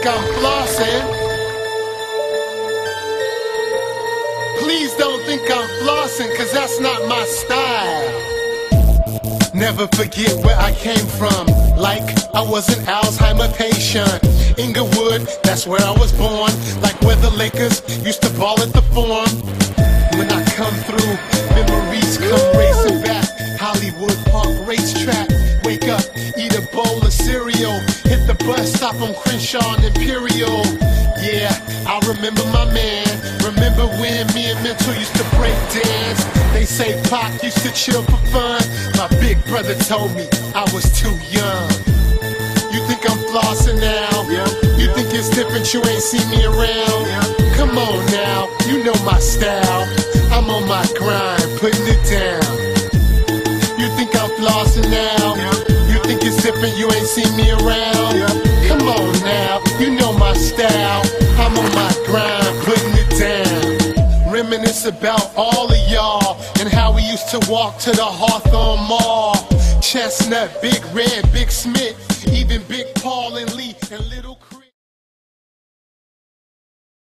think I'm flossing. Please don't think I'm flossing, cause that's not my style. Never forget where I came from, like I was an Alzheimer patient. Inglewood, that's where I was born, like where the Lakers used to ball at the Forum. When I come through, memories come racing back. Hollywood Park racetrack, wake up, eat a bowl of cereal, hit the bus stop on Crenshaw and Imperial. Yeah, I remember my man. Remember when me and Mental used to break dance? They say Pac used to chill for fun. My big brother told me I was too young. You think I'm flossing now? Yeah. You think it's different, you ain't seen me around? Yeah. Come on now, you know my style. I'm on my grind, putting it down. Flossing now, you think it's different, you ain't seen me around. Come on now, you know my style. I'm on my grind, putting it down. Reminisce about all of y'all and how we used to walk to the Hawthorne Mall. Chestnut, Big Red, Big Smith, even Big Paul and Lee and Little Crenshaw.